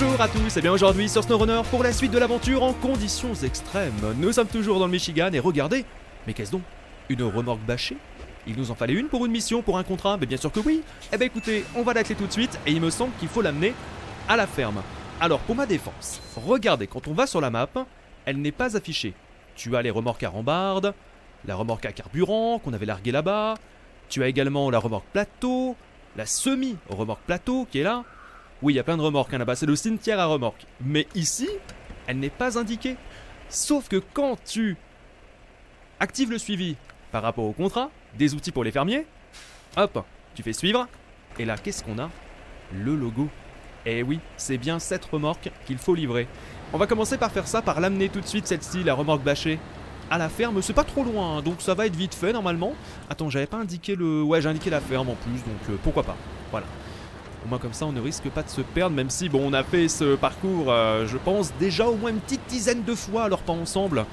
Bonjour à tous et bien aujourd'hui sur SnowRunner pour la suite de l'aventure en conditions extrêmes. Nous sommes toujours dans le Michigan et regardez, mais qu'est-ce donc? Une remorque bâchée? Il nous en fallait une pour une mission, pour un contrat, mais bien sûr que oui. Eh bien écoutez, on va l'atteler tout de suite et il me semble qu'il faut l'amener à la ferme. Alors pour ma défense, regardez, quand on va sur la map, elle n'est pas affichée. Tu as les remorques à rambarde, la remorque à carburant qu'on avait larguée là-bas, tu as également la remorque plateau, la semi-remorque plateau qui est là. Oui, il y a plein de remorques là-bas, c'est le cimetière à remorques. Mais ici, elle n'est pas indiquée. Sauf que quand tu actives le suivi par rapport au contrat, des outils pour les fermiers, hop, tu fais suivre. Et là, qu'est-ce qu'on a? Le logo. Et oui, c'est bien cette remorque qu'il faut livrer. On va commencer par faire ça, par l'amener tout de suite, celle-ci, la remorque bâchée, à la ferme. C'est pas trop loin, hein, donc ça va être vite fait normalement. Attends, j'avais pas indiqué le... Ouais, j'ai indiqué la ferme en plus, donc pourquoi pas. Voilà. Au moins comme ça on ne risque pas de se perdre, même si bon on a fait ce parcours je pense déjà au moins une petite dizaine de fois, alors pas ensemble.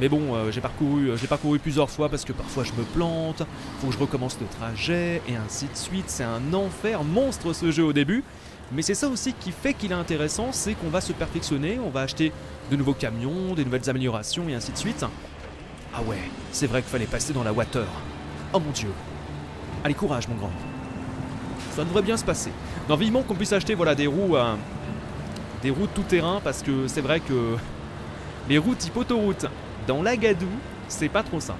Mais bon j'ai parcouru plusieurs fois parce que parfois je me plante, faut que je recommence le trajet et ainsi de suite. C'est un enfer monstre ce jeu au début. Mais c'est ça aussi qui fait qu'il est intéressant, c'est qu'on va se perfectionner, on va acheter de nouveaux camions, des nouvelles améliorations et ainsi de suite. Ah ouais, c'est vrai qu'il fallait passer dans la water. Oh mon dieu. Allez courage mon grand. Ça devrait bien se passer. Non, vivement qu'on puisse acheter voilà, des roues tout-terrain, parce que c'est vrai que les routes type autoroute dans l'Agadou, c'est pas trop ça.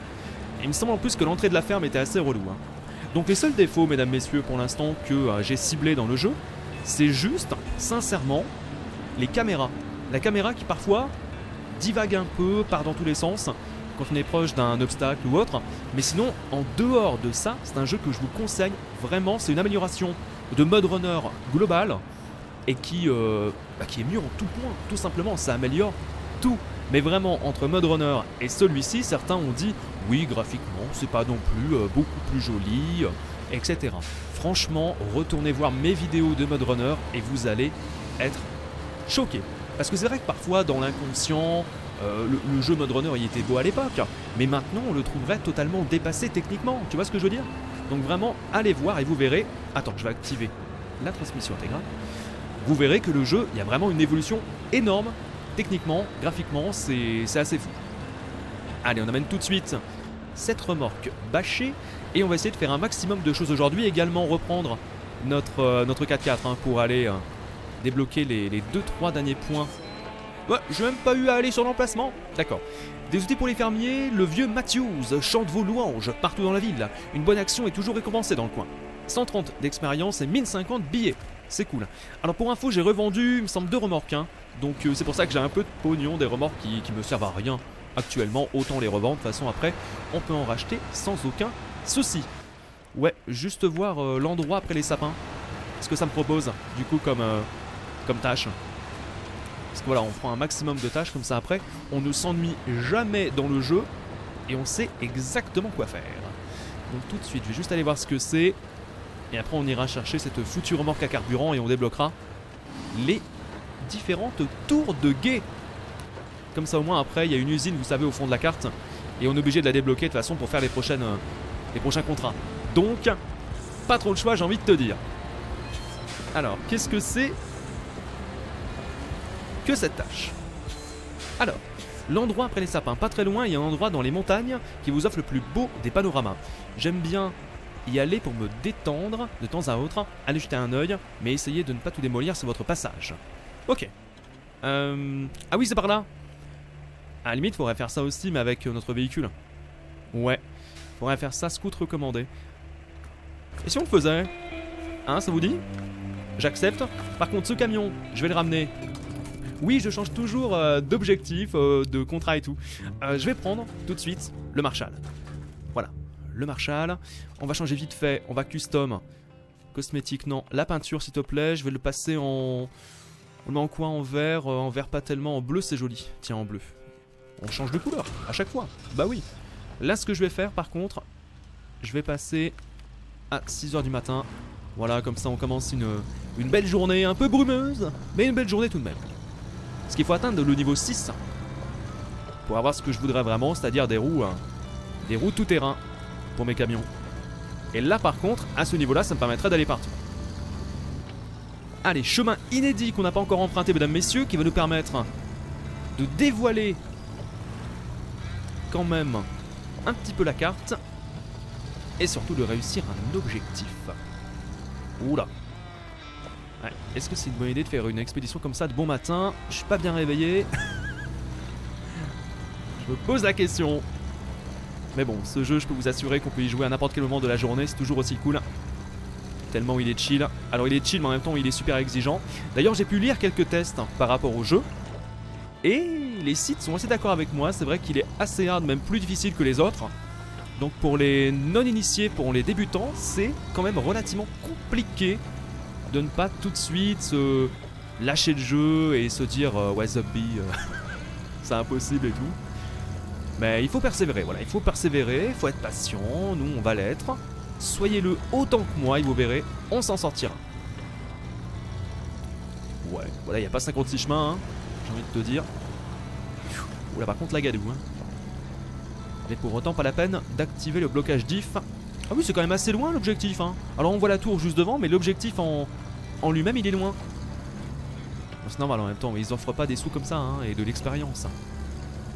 Il me semble en plus que l'entrée de la ferme était assez relou. Hein. Donc les seuls défauts, mesdames, messieurs, pour l'instant que j'ai ciblé dans le jeu, c'est juste, sincèrement, les caméras. La caméra qui parfois divague un peu, part dans tous les sens, quand on est proche d'un obstacle ou autre. Mais sinon, en dehors de ça, c'est un jeu que je vous conseille vraiment. C'est une amélioration de mode runner global et qui est mieux en tout point. Tout simplement, ça améliore tout. Mais vraiment, entre mode runner et celui-ci, certains ont dit « Oui, graphiquement, c'est pas non plus beaucoup plus joli, etc. » Franchement, retournez voir mes vidéos de mode runner et vous allez être choqués. Parce que c'est vrai que parfois, dans l'inconscient... le jeu mode runner il était beau à l'époque, mais maintenant on le trouverait totalement dépassé techniquement, tu vois ce que je veux dire? Donc vraiment allez voir et vous verrez. Attends, je vais activer la transmission intégrale. Vous verrez que le jeu, il y a vraiment une évolution énorme techniquement, graphiquement, c'est assez fou. Allez, on amène tout de suite cette remorque bâchée et on va essayer de faire un maximum de choses aujourd'hui. Également reprendre notre 4x4 hein, pour aller débloquer les 2-3 derniers points. Ouais, j'ai même pas eu à aller sur l'emplacement. D'accord. Des outils pour les fermiers, le vieux Matthews chante vos louanges partout dans la ville. Une bonne action est toujours récompensée dans le coin. 130 d'expérience et 1050 billets. C'est cool. Alors pour info, j'ai revendu, il me semble, 2 remorques. Hein. Donc c'est pour ça que j'ai un peu de pognon, des remorques qui me servent à rien actuellement. Autant les revendre. De toute façon, après, on peut en racheter sans aucun souci. Ouais, juste voir l'endroit après les sapins. Ce que ça me propose, du coup, comme tâche. Parce que voilà, on prend un maximum de tâches, comme ça après, on ne s'ennuie jamais dans le jeu et on sait exactement quoi faire. Donc tout de suite, je vais juste aller voir ce que c'est et après on ira chercher cette foutue remorque à carburant et on débloquera les différentes tours de guet. Comme ça au moins après, il y a une usine, vous savez, au fond de la carte et on est obligé de la débloquer de toute façon pour faire les prochains contrats. Donc, pas trop de choix, j'ai envie de te dire. Alors, qu'est-ce que c'est ? Que cette tâche. Alors, l'endroit après les sapins, pas très loin, il y a un endroit dans les montagnes qui vous offre le plus beau des panoramas. J'aime bien y aller pour me détendre de temps à autre, aller jeter un œil, mais essayez de ne pas tout démolir sur votre passage. Ok. Ah oui, c'est par là. À la limite, faudrait faire ça aussi, mais avec notre véhicule. Ouais. Faudrait faire ça, scout recommandé. Et si on le faisait? Hein, ça vous dit? J'accepte. Par contre, ce camion, je vais le ramener. Oui, je change toujours d'objectif, de contrat et tout. Je vais prendre tout de suite le Marshall. Voilà, le Marshall. On va changer vite fait, on va custom. Cosmétique, non. La peinture, s'il te plaît. Je vais le passer en... On le met en quoi? En vert? En vert pas tellement, en bleu, c'est joli. Tiens, en bleu. On change de couleur, à chaque fois. Bah oui. Là, ce que je vais faire, par contre, je vais passer à 6 h du matin. Voilà, comme ça, on commence une belle journée, un peu brumeuse, mais une belle journée tout de même. Parce qu'il faut atteindre le niveau 6 pour avoir ce que je voudrais vraiment, c'est-à-dire des roues tout-terrain pour mes camions. Et là par contre, à ce niveau-là, ça me permettrait d'aller partout. Allez, chemin inédit qu'on n'a pas encore emprunté, mesdames, messieurs, qui va nous permettre de dévoiler quand même un petit peu la carte et surtout de réussir un objectif. Oula. Ouais, est-ce que c'est une bonne idée de faire une expédition comme ça de bon matin? Je suis pas bien réveillé. Je me pose la question. Mais bon, ce jeu, je peux vous assurer qu'on peut y jouer à n'importe quel moment de la journée, c'est toujours aussi cool. Tellement il est chill. Alors il est chill, mais en même temps il est super exigeant. D'ailleurs, j'ai pu lire quelques tests par rapport au jeu. Et les sites sont assez d'accord avec moi, c'est vrai qu'il est assez hard, même plus difficile que les autres. Donc pour les non-initiés, pour les débutants, c'est quand même relativement compliqué de ne pas tout de suite se lâcher le jeu et se dire « What's up, B c'est impossible et tout ». Mais il faut persévérer, voilà, il faut persévérer, il faut être patient, nous on va l'être. Soyez-le autant que moi et vous verrez, on s'en sortira. Ouais, voilà, il n'y a pas 56 chemins, hein, j'ai envie de te dire. Oula, par contre la gadoue, hein. Mais pour autant pas la peine d'activer le blocage diff. Ah oui, c'est quand même assez loin l'objectif, hein. Alors on voit la tour juste devant, mais l'objectif en lui-même il est loin. C'est normal en même temps, mais ils offrent pas des sous comme ça, hein, et de l'expérience.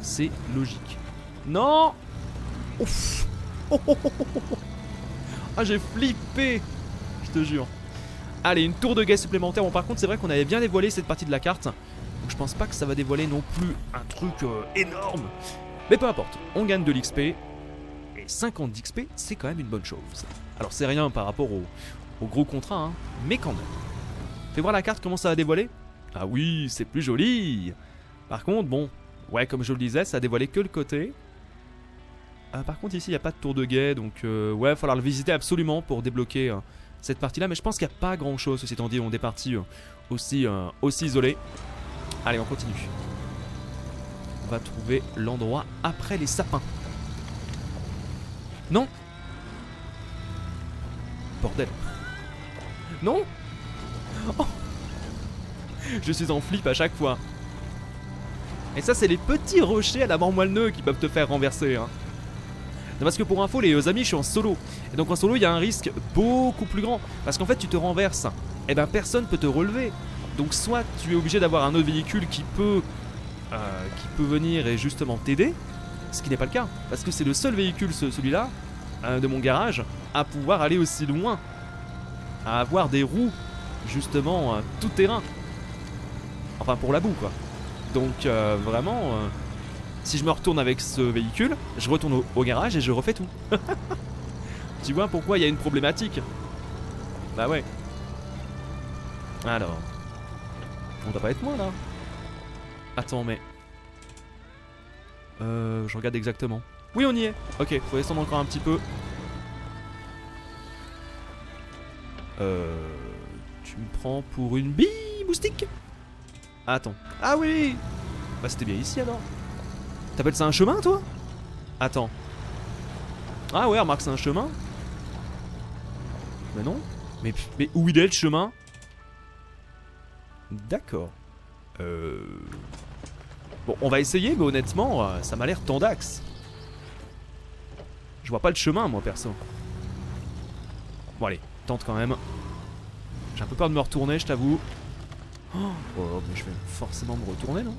C'est logique. Non. Ouf. Oh, oh, oh, oh, oh. Ah, j'ai flippé, je te jure. Allez, une tour de guet supplémentaire. Bon, par contre, c'est vrai qu'on avait bien dévoilé cette partie de la carte. Donc, je pense pas que ça va dévoiler non plus un truc énorme. Mais peu importe, on gagne de l'XP. Et 50 d'XP, c'est quand même une bonne chose. Alors, c'est rien par rapport au gros contrat, hein, mais quand même. Fais voir la carte, comment ça va dévoiler. Ah oui, c'est plus joli. Par contre, bon... Ouais, comme je le disais, ça a dévoilé que le côté. Par contre, ici, il n'y a pas de tour de guet, donc ouais, il va falloir le visiter absolument pour débloquer cette partie-là. Mais je pense qu'il n'y a pas grand-chose, ceci étant dit, on est parti aussi isolé. Allez, on continue. On va trouver l'endroit après les sapins. Non. Bordel. Non. Oh. Je suis en flip à chaque fois. Et ça, c'est les petits rochers à la mort moelle-neu qui peuvent te faire renverser, hein. Non, parce que pour info, les amis, je suis en solo. Et donc en solo, il y a un risque beaucoup plus grand. Parce qu'en fait, tu te renverses. Et ben, personne peut te relever. Donc soit tu es obligé d'avoir un autre véhicule qui peut venir et justement t'aider. Ce qui n'est pas le cas. Parce que c'est le seul véhicule, celui-là, de mon garage, à pouvoir aller aussi loin. À avoir des roues, justement, tout terrain. Enfin, pour la boue, quoi. Donc vraiment, si je me retourne avec ce véhicule, je retourne au garage et je refais tout. Tu vois pourquoi il y a une problématique? Bah ouais. Alors, on doit pas être loin là. Attends, mais... je regarde exactement. Oui, on y est. Ok, faut descendre encore un petit peu. Tu me prends pour une bille moustique? Attends. Ah oui. Bah c'était bien ici alors. T'appelles ça un chemin toi? Attends. Ah ouais, remarque, c'est un chemin. Bah non. Mais où il est le chemin? D'accord. Bon, on va essayer, mais honnêtement, ça m'a l'air tendax. Je vois pas le chemin moi perso. Bon allez, tente quand même. J'ai un peu peur de me retourner, je t'avoue. Oh, mais je vais forcément me retourner, non?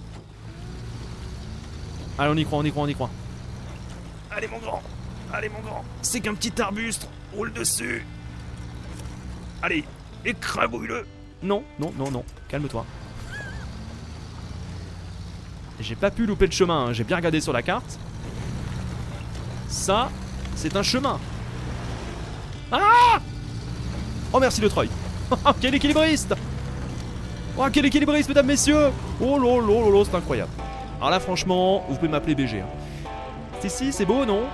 Allez, on y croit, on y croit, on y croit. Allez, mon grand! Allez, mon grand! C'est qu'un petit arbuste! Roule dessus! Allez, écrabouille-le! Non, non, non, non, calme-toi. J'ai pas pu louper le chemin, hein. J'ai bien regardé sur la carte. Ça, c'est un chemin. Ah! Oh, merci le treuil! Quel équilibriste! Oh, quel équilibriste, mesdames, messieurs! Oh là là là, c'est incroyable. Alors là, franchement, vous pouvez m'appeler BG. Hein. Si, si, c'est beau, non?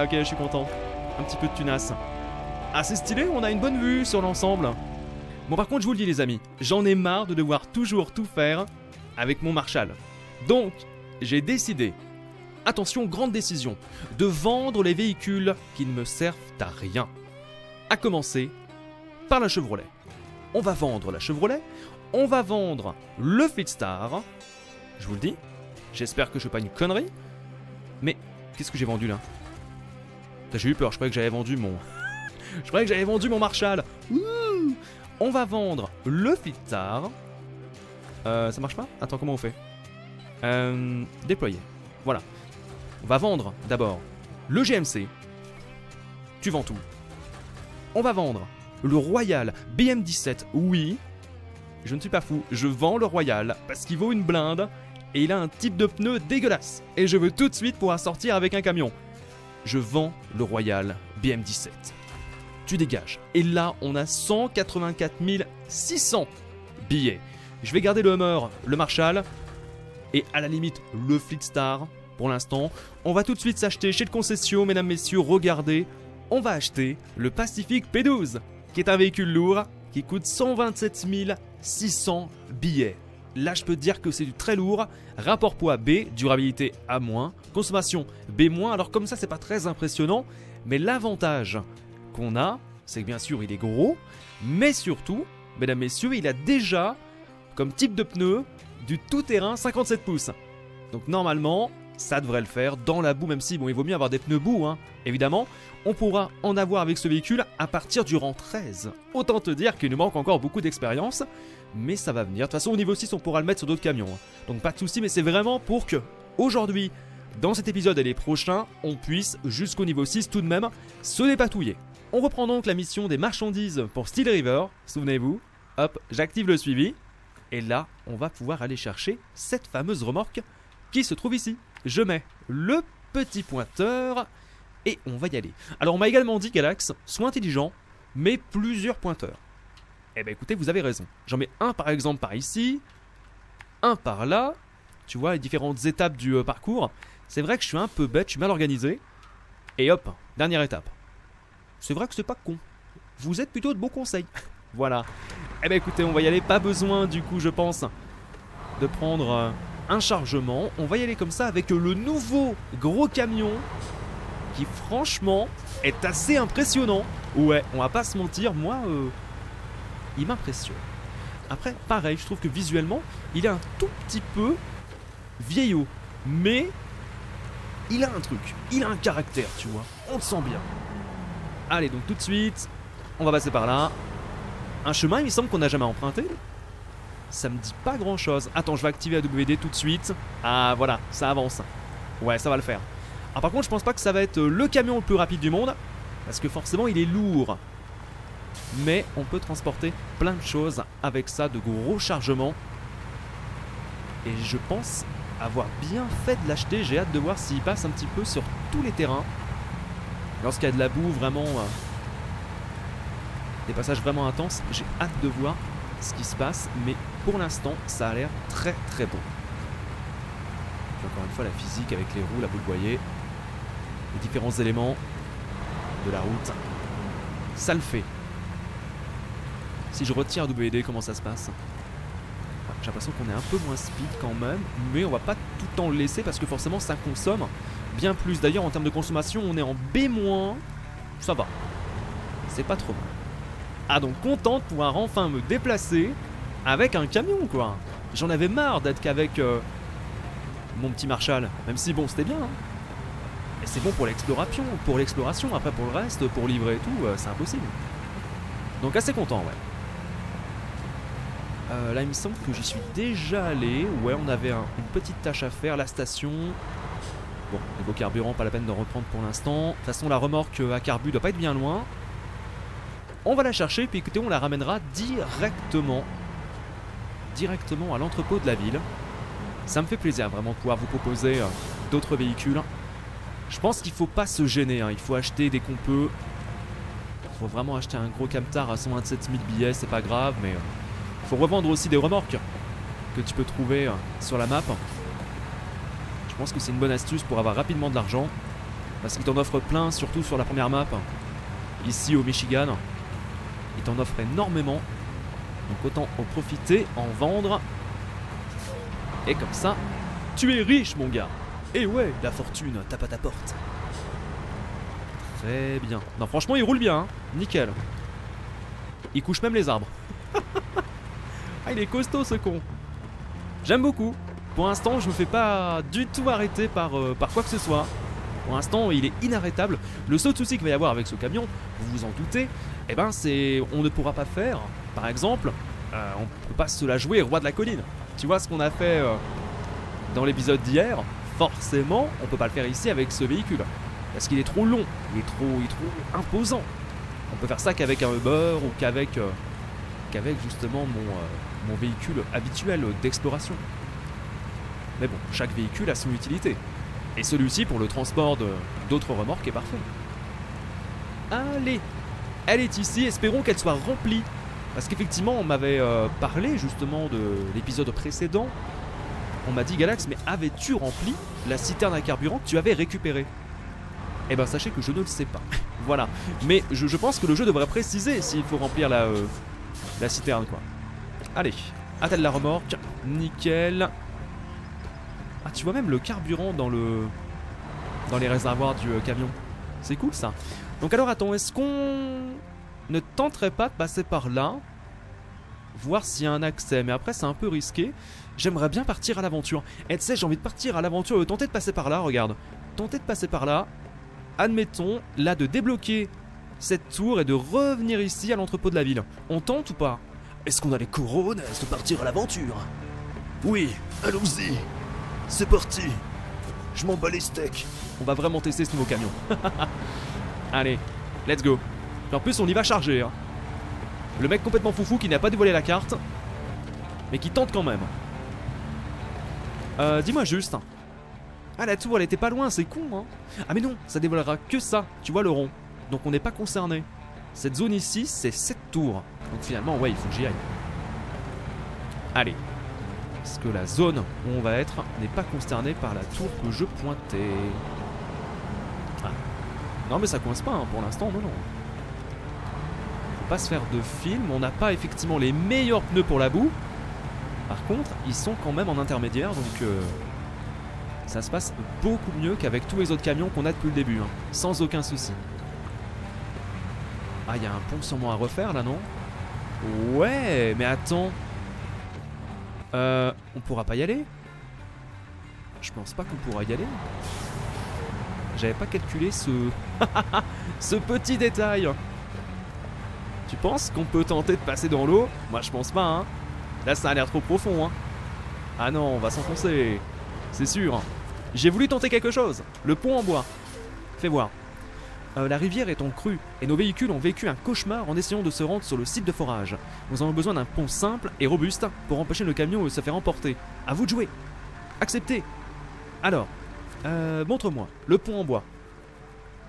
Ok, je suis content. Un petit peu de tunasse. Ah, c'est stylé, on a une bonne vue sur l'ensemble. Bon, par contre, je vous le dis, les amis, j'en ai marre de devoir toujours tout faire avec mon Marshall. Donc, j'ai décidé, attention, grande décision, de vendre les véhicules qui ne me servent à rien. À commencer par la Chevrolet. On va vendre la Chevrolet. On va vendre le Fleetstar, je vous le dis, j'espère que je ne fais pas une connerie, mais qu'est-ce que j'ai vendu là? J'ai eu peur, je croyais que j'avais vendu mon Marshall. Ouh. On va vendre le Fleetstar. Ça marche pas? Attends, comment on fait? Déployer. Voilà. On va vendre d'abord le GMC. Tu vends tout. On va vendre le Royal BM-17. Oui, je ne suis pas fou. Je vends le Royal parce qu'il vaut une blinde et il a un type de pneu dégueulasse. Et je veux tout de suite pouvoir sortir avec un camion. Je vends le Royal BM-17. Tu dégages. Et là, on a 184 600 billets. Je vais garder le Hummer, le Marshall et à la limite le Fleetstar pour l'instant. On va tout de suite s'acheter chez le concession, mesdames, messieurs, regardez. On va acheter le Pacific P12, qui est un véhicule lourd qui coûte 127 600 billets. Là, je peux dire que c'est du très lourd. Rapport poids B, durabilité A-, consommation B-. Alors comme ça, c'est pas très impressionnant, mais l'avantage qu'on a, c'est que bien sûr, il est gros, mais surtout, mesdames, messieurs, il a déjà comme type de pneu du tout-terrain 57 pouces. Donc normalement, ça devrait le faire dans la boue, même si bon, il vaut mieux avoir des pneus boue, hein, évidemment. On pourra en avoir avec ce véhicule à partir du rang 13. Autant te dire qu'il nous manque encore beaucoup d'expérience, mais ça va venir. De toute façon, au niveau 6, on pourra le mettre sur d'autres camions, hein. Donc pas de souci, mais c'est vraiment pour que aujourd'hui, dans cet épisode et les prochains, on puisse jusqu'au niveau 6 tout de même se dépatouiller. On reprend donc la mission des marchandises pour Steel River, souvenez-vous. Hop, j'active le suivi. Et là, on va pouvoir aller chercher cette fameuse remorque qui se trouve ici. Je mets le petit pointeur et on va y aller. Alors, on m'a également dit, Galax, sois intelligent, mets plusieurs pointeurs. Eh bien, écoutez, vous avez raison. J'en mets un, par exemple, par ici, un par là. Tu vois, les différentes étapes du parcours. C'est vrai que je suis un peu bête, je suis mal organisé. Et hop, dernière étape. C'est vrai que c'est pas con. Vous êtes plutôt de bons conseils. Voilà. Eh bien, écoutez, on va y aller. Pas besoin, du coup, je pense, de prendre... un chargement, on va y aller comme ça avec le nouveau gros camion qui franchement est assez impressionnant. Ouais, on va pas se mentir, moi il m'impressionne. Après pareil, je trouve que visuellement il est un tout petit peu vieillot, mais il a un truc, il a un caractère, tu vois, on le sent bien. Allez, donc tout de suite on va passer par là. Un chemin il me semble qu'on n'a jamais emprunté. Ça me dit pas grand chose. Attends, je vais activer AWD tout de suite. Ah voilà, ça avance. Ouais, ça va le faire. Ah, par contre, je pense pas que ça va être le camion le plus rapide du monde, parce que forcément il est lourd. Mais on peut transporter plein de choses avec ça, de gros chargements. Et je pense avoir bien fait de l'acheter. J'ai hâte de voir s'il passe un petit peu sur tous les terrains. Lorsqu'il y a de la boue, vraiment des passages vraiment intenses, j'ai hâte de voir ce qui se passe, mais pour l'instant ça a l'air très très bon. Puis encore une fois la physique avec les roues, là vous le voyez, les différents éléments de la route, ça le fait. Si je retire WD, comment ça se passe? J'ai l'impression qu'on est un peu moins speed quand même, mais on va pas tout le temps le laisser parce que forcément ça consomme bien plus. D'ailleurs en termes de consommation on est en B-, ça va, c'est pas trop mal. Ah, donc content de pouvoir enfin me déplacer avec un camion, quoi. J'en avais marre d'être qu'avec mon petit Marshall. Même si bon, c'était bien, hein. Et c'est bon pour l'exploration, Après pour le reste, pour livrer et tout, c'est impossible. Donc assez content, ouais. Là, il me semble que j'y suis déjà allé. Ouais, on avait une petite tâche à faire, la station. Bon, niveau carburant, pas la peine d'en reprendre pour l'instant. De toute façon, la remorque à carbu doit pas être bien loin. On va la chercher, puis écoutez, on la ramènera directement à l'entrepôt de la ville. Ça me fait plaisir vraiment de pouvoir vous proposer d'autres véhicules. Je pense qu'il ne faut pas se gêner, hein. Il faut acheter dès qu'on peut. Il faut vraiment acheter un gros camtar à 127 000 billets, c'est pas grave, mais il faut revendre aussi des remorques que tu peux trouver sur la map. Je pense que c'est une bonne astuce pour avoir rapidement de l'argent, parce qu'ils t'en offrent plein, surtout sur la première map, ici au Michigan. Il t'en offre énormément, donc autant en profiter, en vendre. Et comme ça, tu es riche, mon gars. Et ouais, la fortune tape à ta porte. Très bien. Non, franchement, il roule bien, hein. Nickel. Il couche même les arbres. Ah, il est costaud, ce con. J'aime beaucoup. Pour l'instant, je me fais pas du tout arrêter par quoi que ce soit. Pour l'instant, il est inarrêtable. Le seul souci qu'il va y avoir avec ce camion, vous vous en doutez, eh ben, c'est on ne pourra pas faire, par exemple, on ne peut pas se la jouer roi de la colline. Tu vois ce qu'on a fait dans l'épisode d'hier, forcément, on ne peut pas le faire ici avec ce véhicule. Parce qu'il est trop long, il est trop imposant. On peut faire ça qu'avec un Hummer ou qu'avec justement mon véhicule habituel d'exploration. Mais bon, chaque véhicule a son utilité. Et celui-ci, pour le transport d'autres remorques, est parfait. Allez, elle est ici, espérons qu'elle soit remplie. Parce qu'effectivement, on m'avait parlé justement de l'épisode précédent. On m'a dit, Galax, mais avais-tu rempli la citerne à carburant que tu avais récupérée? Eh ben, sachez que je ne le sais pas. Voilà. Mais je pense que le jeu devrait préciser s'il faut remplir la citerne, quoi. Allez, attelle la remorque. Nickel. Ah, tu vois même le carburant dans les réservoirs du camion. C'est cool, ça. Donc alors, attends, est-ce qu'on ne tenterait pas de passer par là, voir s'il y a un accès? Mais après, c'est un peu risqué. J'aimerais bien partir à l'aventure. Et tu sais, j'ai envie de partir à l'aventure. Tenter de passer par là, regarde. Tenter de passer par là. Admettons, là, de débloquer cette tour et de revenir ici à l'entrepôt de la ville. On tente ou pas? Est-ce qu'on a les couronnes? Est-ce de partir à l'aventure? Oui, allons-y. C'est parti. Je m'en bats les steaks. On va vraiment tester ce nouveau camion. Allez, let's go. Et en plus, on y va charger. Hein. Le mec complètement foufou qui n'a pas dévoilé la carte, mais qui tente quand même. Dis-moi juste. Ah, la tour, elle était pas loin, c'est con, hein. Ah mais non, ça dévoilera que ça, tu vois le rond. Donc on n'est pas concerné. Cette zone ici, c'est cette tour. Donc finalement, ouais, il faut que j'y aille. Allez. Parce que la zone où on va être n'est pas concernée par la tour que je pointais. Ah. Non mais ça coince pas, hein, pour l'instant, non. Faut pas se faire de film, on n'a pas effectivement les meilleurs pneus pour la boue. Par contre, ils sont quand même en intermédiaire, donc ça se passe beaucoup mieux qu'avec tous les autres camions qu'on a depuis le début, hein, sans aucun souci. Ah, il y a un pont sûrement à refaire là, non? Ouais, mais attends. On pourra pas y aller? Je pense pas qu'on pourra y aller. J'avais pas calculé ce... ce petit détail. Tu penses qu'on peut tenter de passer dans l'eau? Moi je pense pas, hein. Là ça a l'air trop profond, hein. Ah non, on va s'enfoncer. C'est sûr. J'ai voulu tenter quelque chose. Le pont en bois. Fais voir. La rivière est en crue et nos véhicules ont vécu un cauchemar en essayant de se rendre sur le site de forage. Nous avons besoin d'un pont simple et robuste pour empêcher le camion de se faire emporter. À vous de jouer. Acceptez. Alors, montre-moi le pont en bois.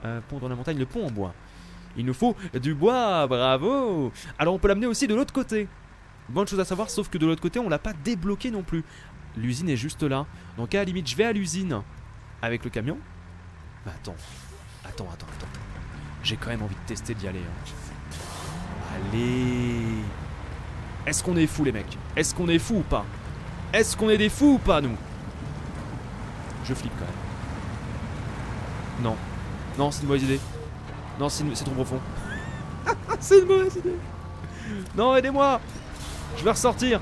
Pont dans la montagne, le pont en bois. Il nous faut du bois, bravo. Alors on peut l'amener aussi de l'autre côté. Bonne chose à savoir, sauf que de l'autre côté on l'a pas débloqué non plus. L'usine est juste là. Donc à la limite je vais à l'usine avec le camion. Mais attends. Attends. J'ai quand même envie de tester d'y aller. Hein. Allez. Est-ce qu'on est fous, les mecs? Est-ce qu'on est fous ou pas? Est-ce qu'on est des fous ou pas, nous? Je flippe quand même. Non. Non, c'est une mauvaise idée. Non, c'est trop profond. C'est une mauvaise idée. Non, aidez-moi. Je vais ressortir.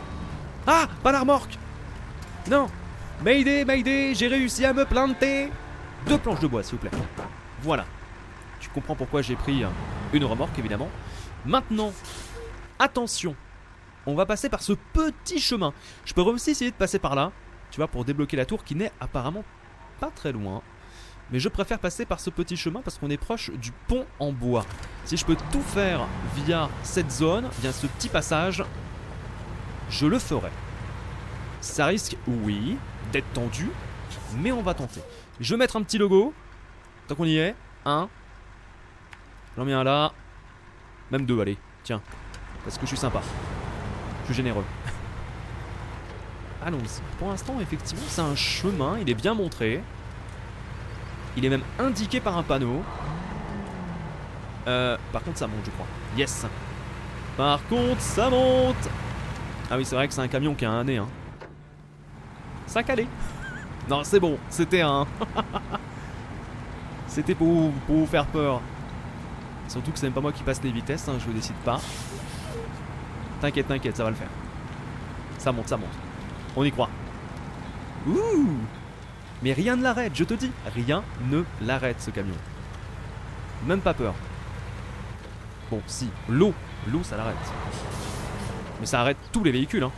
Ah, pas la remorque. Non. Mayday, mayday, j'ai réussi à me planter. 2 planches de bois, s'il vous plaît. Voilà, tu comprends pourquoi j'ai pris une remorque, évidemment. Maintenant, attention, on va passer par ce petit chemin. Je peux aussi essayer de passer par là, tu vois, pour débloquer la tour qui n'est apparemment pas très loin. Mais je préfère passer par ce petit chemin parce qu'on est proche du pont en bois. Si je peux tout faire via cette zone, via ce petit passage, je le ferai. Ça risque, oui, d'être tendu, mais on va tenter. Je vais mettre un petit logo. Tant qu'on y est, un. J'en mets un là. Même 2, allez, tiens. Parce que je suis sympa. Je suis généreux. Allons-y. Pour l'instant, effectivement, c'est un chemin. Il est bien montré. Il est même indiqué par un panneau. Par contre, ça monte, je crois. Yes. Par contre, ça monte. Ah oui, c'est vrai que c'est un camion qui a un nez. Hein. Ça a calé. Non, c'est bon. C'était un... C'était pour vous faire peur. Surtout que c'est même pas moi qui passe les vitesses, hein, je vous décide pas. T'inquiète, t'inquiète, ça va le faire. Ça monte, ça monte. On y croit. Ouh. Mais rien ne l'arrête, je te dis, rien ne l'arrête ce camion. Même pas peur. Bon, si, l'eau ça l'arrête. Mais ça arrête tous les véhicules, hein.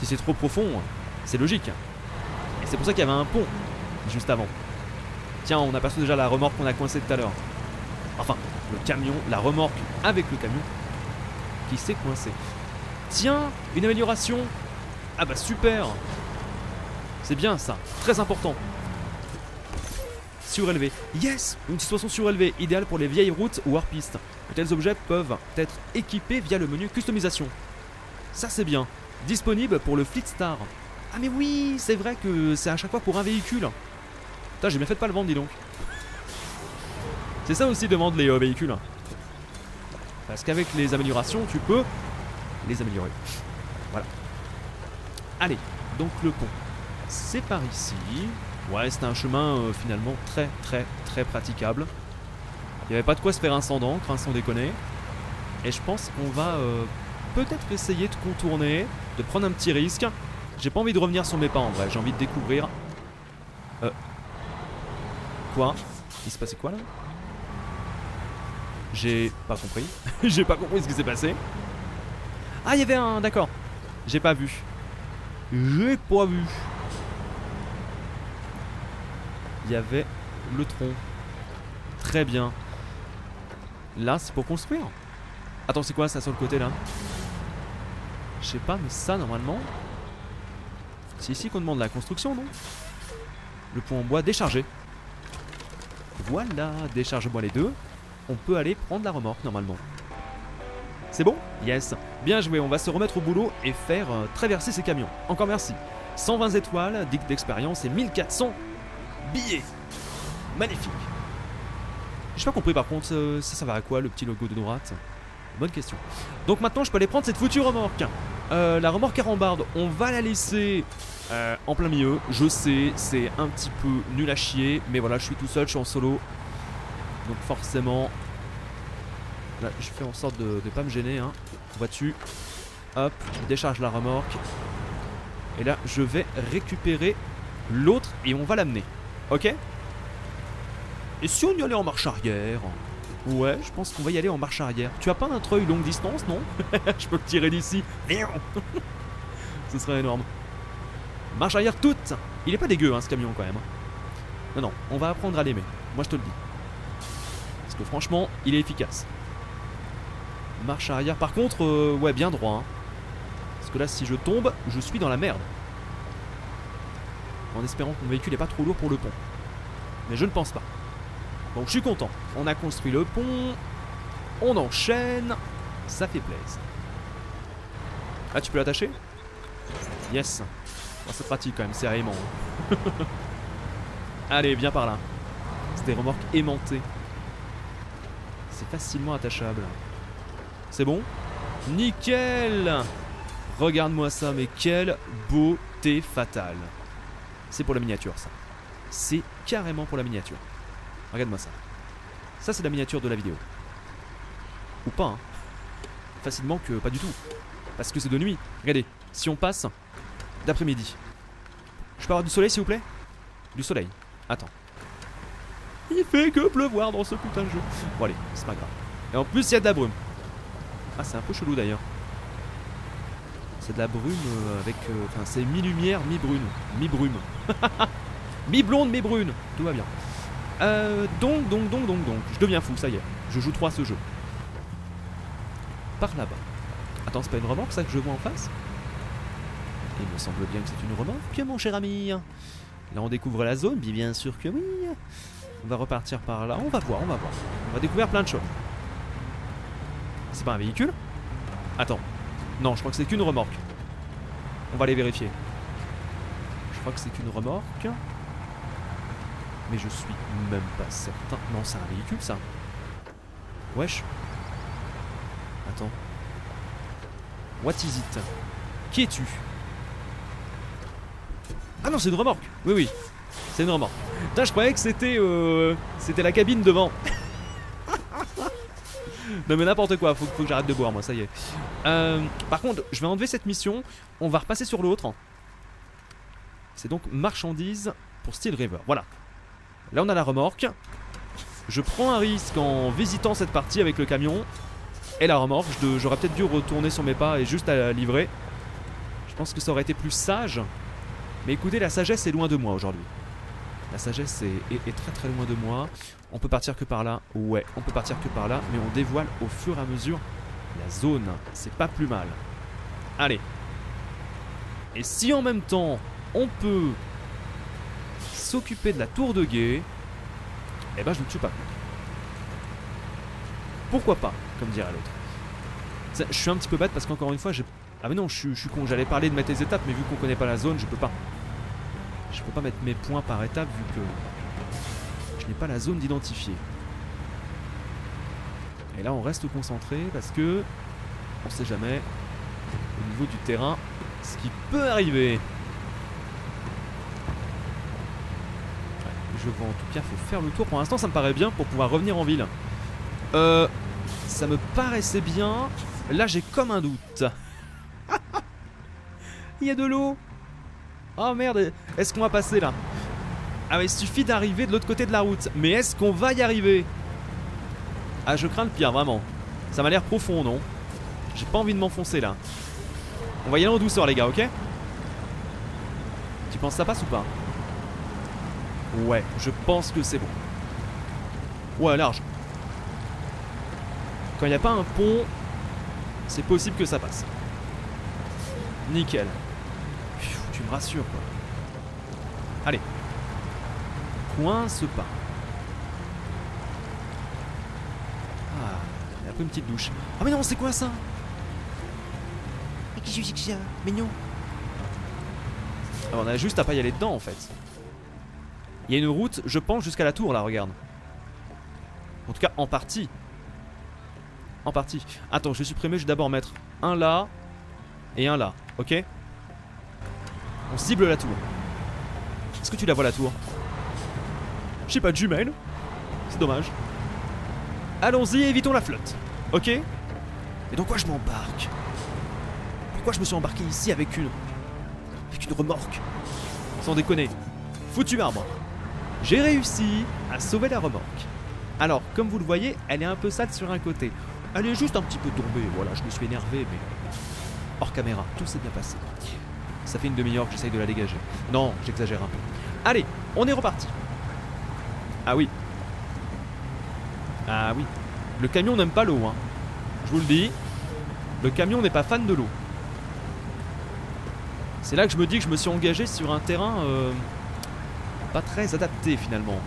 Si c'est trop profond, c'est logique. Et c'est pour ça qu'il y avait un pont juste avant. Tiens, on aperçoit déjà la remorque qu'on a coincée tout à l'heure. Enfin, le camion, la remorque avec le camion qui s'est coincé. Tiens, une amélioration. Ah bah super. C'est bien ça, très important. Surélevé. Yes, une situation surélevée, idéale pour les vieilles routes ou hors piste. De tels objets peuvent être équipés via le menu customisation. Ça c'est bien. Disponible pour le Fleetstar. Ah mais oui, c'est vrai que c'est à chaque fois pour un véhicule. Putain, j'ai bien fait de pas le vendre, dis donc. C'est ça aussi demande les véhicules. Parce qu'avec les améliorations, tu peux les améliorer. Voilà. Allez, donc le pont. C'est par ici. Ouais, c'était un chemin finalement très praticable. Il n'y avait pas de quoi se faire un sang d'encre, hein, sans déconner. Et je pense qu'on va peut-être essayer de contourner, de prendre un petit risque. J'ai pas envie de revenir sur mes pas en vrai, j'ai envie de découvrir... Quoi? Il se passait quoi là? J'ai pas compris. J'ai pas compris ce qui s'est passé. Ah, il y avait un... D'accord. J'ai pas vu. J'ai pas vu. Il y avait le tronc. Très bien. Là, c'est pour construire. Attends, c'est quoi ça sur le côté là? Je sais pas, mais ça normalement... C'est ici qu'on demande la construction, non? Le pont en bois déchargé. Voilà, décharge-moi les deux. On peut aller prendre la remorque normalement. C'est bon? Yes. Bien joué, on va se remettre au boulot et faire traverser ces camions. Encore merci. 120 étoiles, digue d'expérience et 1400 billets. Magnifique. J'ai pas compris par contre, ça sert à quoi le petit logo de droite? Bonne question. Donc maintenant je peux aller prendre cette foutue remorque. La remorque à rambarde, on va la laisser en plein milieu. Je sais, c'est un petit peu nul à chier, mais voilà, je suis tout seul, je suis en solo. Donc forcément, là, je fais en sorte de ne pas me gêner, hein. Vois-tu? Hop, je décharge la remorque. Et là, je vais récupérer l'autre et on va l'amener. Ok? Et si on y allait en marche arrière? Ouais, je pense qu'on va y aller en marche arrière. Tu as pas un treuil longue distance, non? Je peux le tirer d'ici. Ce serait énorme. Marche arrière toute. Il est pas dégueu, hein, ce camion, quand même. Non, non, on va apprendre à l'aimer. Moi, je te le dis. Parce que franchement, il est efficace. Marche arrière. Par contre, ouais, bien droit. Hein. Parce que là, si je tombe, je suis dans la merde. En espérant que mon véhicule n'est pas trop lourd pour le pont. Mais je ne pense pas. Donc, je suis content. On a construit le pont. On enchaîne. Ça fait plaisir. Ah, tu peux l'attacher? Yes. Bon, c'est pratique quand même, c'est aimant. Hein. Allez, viens par là. C'est des remorques aimantées. C'est facilement attachable. C'est bon? Nickel! Regarde-moi ça, mais quelle beauté fatale. C'est pour la miniature, ça. C'est carrément pour la miniature. Regarde-moi ça. Ça, c'est la miniature de la vidéo. Ou pas, hein. Facilement que pas du tout. Parce que c'est de nuit. Regardez, si on passe d'après-midi. Je peux avoir du soleil, s'il vous plaît? Du soleil. Attends. Il fait que pleuvoir dans ce putain de jeu. Bon allez, c'est pas grave. Et en plus il y a de la brume. Ah c'est un peu chelou d'ailleurs. C'est de la brume avec... Enfin c'est mi-lumière, mi-brune. Mi-brume. Mi-blonde, mi-brune. Tout va bien. Donc. Je deviens fou, ça y est. Je joue trop à ce jeu. Par là-bas. Attends, c'est pas une remorque ça que je vois en face? Il me semble bien que c'est une remorque, mon cher ami. Là on découvre la zone, bien sûr que oui. On va repartir par là, on va voir. On va découvrir plein de choses. C'est pas un véhicule? Attends. Non, je crois que c'est qu'une remorque. On va aller vérifier. Je crois que c'est qu'une remorque. Mais je suis même pas certain. Non, c'est un véhicule ça. Wesh. Attends. What is it? Qui es-tu? Ah non, c'est une remorque. Oui. C'est une remorque. Putain, je croyais que c'était la cabine devant. Non mais n'importe quoi, faut que j'arrête de boire moi, ça y est. Par contre, je vais enlever cette mission, on va repasser sur l'autre. C'est donc marchandises pour Steel River. Voilà. Là on a la remorque. Je prends un risque en visitant cette partie avec le camion et la remorque. J'aurais peut-être dû retourner sur mes pas et juste la livrer. Je pense que ça aurait été plus sage. Mais écoutez, la sagesse est loin de moi aujourd'hui. La sagesse est très très loin de moi. On peut partir que par là. Ouais, on peut partir que par là. Mais on dévoile au fur et à mesure la zone. C'est pas plus mal. Allez. Et si en même temps, on peut s'occuper de la tour de guet, eh ben je ne tue pas. Pourquoi pas, comme dirait l'autre. Je suis un petit peu bête parce qu'encore une fois, j'ai... Ah mais non, je suis con. J'allais parler de mettre les étapes, mais vu qu'on connaît pas la zone, je peux pas. Je peux pas mettre mes points par étape vu que je n'ai pas la zone d'identifier. Et là on reste concentré parce que on sait jamais au niveau du terrain ce qui peut arriver. Je vois en tout cas faut faire le tour. Pour l'instant ça me paraît bien pour pouvoir revenir en ville. Ça me paraissait bien. Là j'ai comme un doute. Il y a de l'eau. Oh merde, est-ce qu'on va passer là? Ah mais il suffit d'arriver de l'autre côté de la route. Mais est-ce qu'on va y arriver? Ah je crains le pire vraiment. Ça m'a l'air profond non? J'ai pas envie de m'enfoncer là. On va y aller en douceur les gars, ok? Tu penses ça passe ou pas? Ouais, je pense que c'est bon. Ouais, large. Quand il n'y a pas un pont, c'est possible que ça passe. Nickel. Tu me rassures quoi. Allez. Coince pas. Ah, il a pris une petite douche. Ah mais non, c'est quoi ça? Mais qui c'est que ça? Mignon. On a juste à pas y aller dedans en fait. Il y a une route, je pense, jusqu'à la tour là, regarde. En tout cas, en partie. En partie. Attends, je vais supprimer, je vais d'abord mettre un là et un là, ok? On cible la tour. Est-ce que tu la vois la tour? J'ai pas de jumelles. C'est dommage. Allons-y, évitons la flotte. Ok? Mais dans quoi je m'embarque? Pourquoi je me suis embarqué ici avec une remorque? Sans déconner. Foutu marbre. J'ai réussi à sauver la remorque. Alors, comme vous le voyez, elle est un peu sale sur un côté. Elle est juste un petit peu tombée. Voilà, je me suis énervé, mais hors caméra, tout s'est bien passé. Ça fait une demi-heure que j'essaye de la dégager. Non, j'exagère un peu. Allez, on est reparti. Ah oui. Ah oui. Le camion n'aime pas l'eau, hein. Je vous le dis. Le camion n'est pas fan de l'eau. C'est là que je me dis que je me suis engagé sur un terrain... pas très adapté finalement.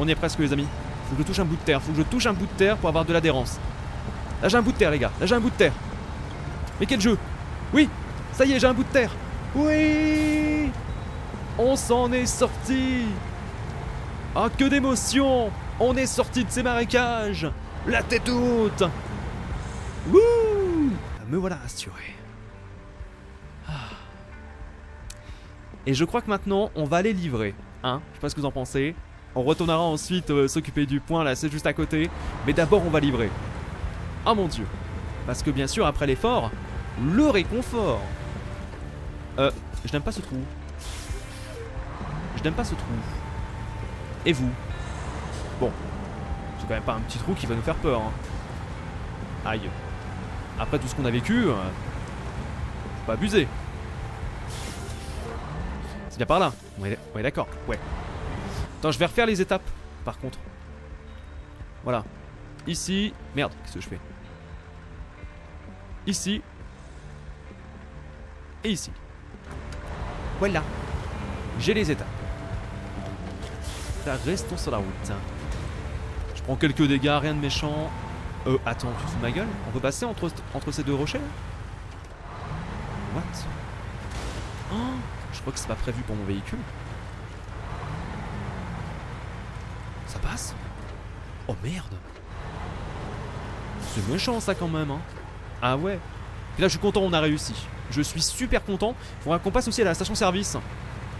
On y est presque les amis. Faut que je touche un bout de terre. Faut que je touche un bout de terre pour avoir de l'adhérence. Là j'ai un bout de terre les gars. Là j'ai un bout de terre. Mais quel jeu. Oui. Ça y est j'ai un bout de terre. Oui. On s'en est sorti. Ah que d'émotion. On est sorti de ces marécages. La tête haute. Wouh. Me voilà rassuré. Et je crois que maintenant on va les livrer. Hein, je sais pas ce que vous en pensez. On retournera ensuite s'occuper du point, là c'est juste à côté. Mais d'abord on va livrer. Ah mon dieu. Parce que bien sûr après l'effort, le réconfort. Je n'aime pas ce trou. Je n'aime pas ce trou. Et vous? Bon. C'est quand même pas un petit trou qui va nous faire peur hein. Aïe. Après tout ce qu'on a vécu, faut pas abuser. C'est bien par là. On est d'accord, ouais. Attends, je vais refaire les étapes, par contre. Voilà. Ici. Merde, qu'est-ce que je fais? Ici. Et ici. Voilà. J'ai les étapes. Restons sur la route. Je prends quelques dégâts, rien de méchant. Attends, tu te fous de ma gueule? On peut passer entre ces deux rochers là? What? Oh, je crois que c'est pas prévu pour mon véhicule. Ça passe? Oh merde! C'est méchant ça quand même hein. Ah ouais. Et là je suis content, on a réussi. Je suis super content. Faudra qu'on passe aussi à la station service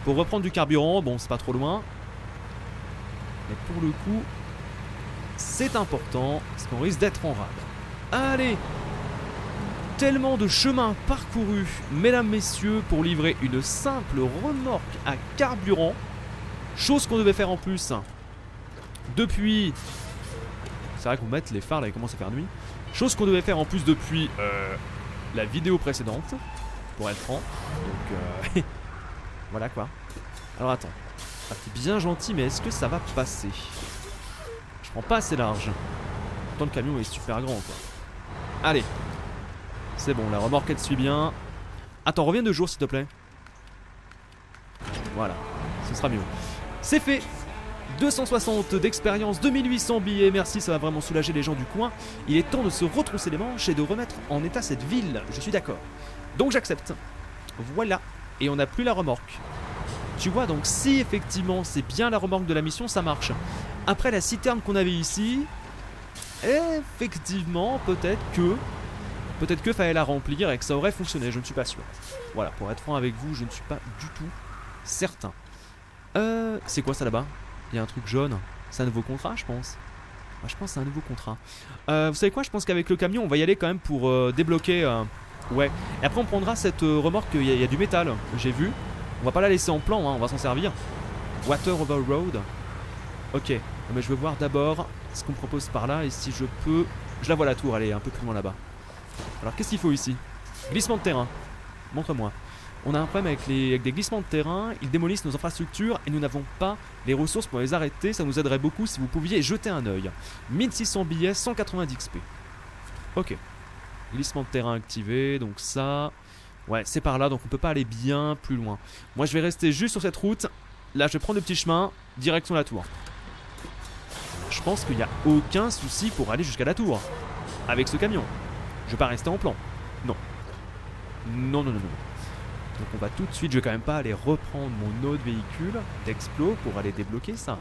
pour reprendre du carburant. Bon, c'est pas trop loin. Mais pour le coup, c'est important, parce qu'on risque d'être en rade. Allez! Tellement de chemin parcouru, mesdames, messieurs, pour livrer une simple remorque à carburant. Chose qu'on devait faire en plus. Depuis... C'est vrai qu'on met les phares, là, il commence à faire nuit. Chose qu'on devait faire en plus depuis la vidéo précédente, pour être franc. Donc, voilà quoi. Alors attends. Ah, c'est bien gentil, mais est-ce que ça va passer? Je prends pas assez large. Pourtant le camion est super grand quoi. Allez. C'est bon, la remorque elle suit bien. Attends, reviens de jour s'il te plaît. Voilà, ce sera mieux. C'est fait. 260 d'expérience, 2800 billets, merci, ça va vraiment soulager les gens du coin. Il est temps de se retrousser les manches et de remettre en état cette ville, je suis d'accord. Donc j'accepte. Voilà, et on n'a plus la remorque. Tu vois, donc si effectivement c'est bien la remorque de la mission, ça marche. Après la citerne qu'on avait ici, effectivement, peut-être que fallait la remplir et que ça aurait fonctionné, je ne suis pas sûr. Voilà, pour être franc avec vous, je ne suis pas du tout certain. C'est quoi ça là-bas? Il y a un truc jaune. C'est un nouveau contrat, je pense. Ah, je pense que c'est un nouveau contrat. Vous savez quoi? Je pense qu'avec le camion, on va y aller quand même pour débloquer... ouais. Et après, on prendra cette remorque, il y a du métal, j'ai vu. On va pas la laisser en plan, hein, on va s'en servir. Water over road. Ok, mais je veux voir d'abord ce qu'on propose par là et si je peux... Je la vois la tour, elle est un peu plus loin là-bas. Alors qu'est-ce qu'il faut ici? Glissement de terrain. Montre-moi. On a un problème avec des glissements de terrain, ils démolissent nos infrastructures et nous n'avons pas les ressources pour les arrêter. Ça nous aiderait beaucoup si vous pouviez jeter un oeil. 1600 billets, 190 XP. Ok. Glissement de terrain activé, donc ça... Ouais, c'est par là, donc on peut pas aller bien plus loin. Moi, je vais rester juste sur cette route. Là, je vais prendre le petit chemin, direction la tour. Je pense qu'il n'y a aucun souci pour aller jusqu'à la tour. Avec ce camion. Je vais pas rester en plan. Non. Non, non, non, non. Donc on va tout de suite, je vais quand même pas aller reprendre mon autre véhicule d'Explo pour aller débloquer ça.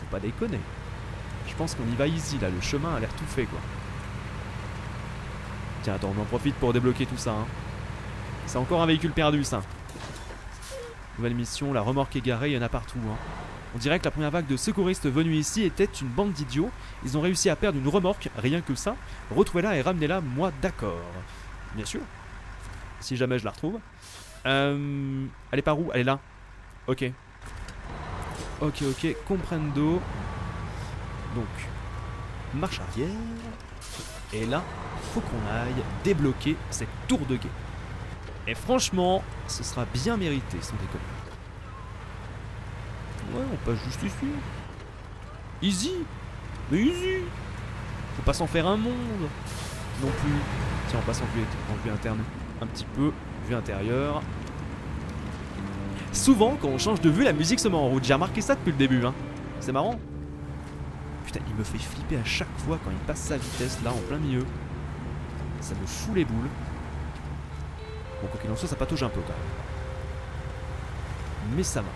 Faut pas déconner. Je pense qu'on y va easy, là. Le chemin a l'air tout fait, quoi. Tiens, attends, on en profite pour débloquer tout ça, hein. C'est encore un véhicule perdu ça. Nouvelle mission, la remorque égarée, il y en a partout hein. On dirait que la première vague de secouristes venus ici était une bande d'idiots. Ils ont réussi à perdre une remorque, rien que ça. Retrouvez-la et ramenez-la, moi d'accord. Bien sûr. Si jamais je la retrouve. Elle est par où? Elle est là. Ok. Ok, ok, comprendo. Donc, marche arrière. Et là, faut qu'on aille débloquer cette tour de guet. Et franchement, ce sera bien mérité, sans déconner. Ouais, on passe juste ici. Easy. Mais easy. Faut pas s'en faire un monde. Non plus. Tiens, on passe en vue interne. Un petit peu, vue intérieure. Souvent, quand on change de vue, la musique se met en route. J'ai remarqué ça depuis le début, hein. C'est marrant. Putain, il me fait flipper à chaque fois quand il passe sa vitesse, là, en plein milieu. Ça me fout les boules. Bon, quoi qu'il en soit, ça patauge un peu quand même. Mais ça va.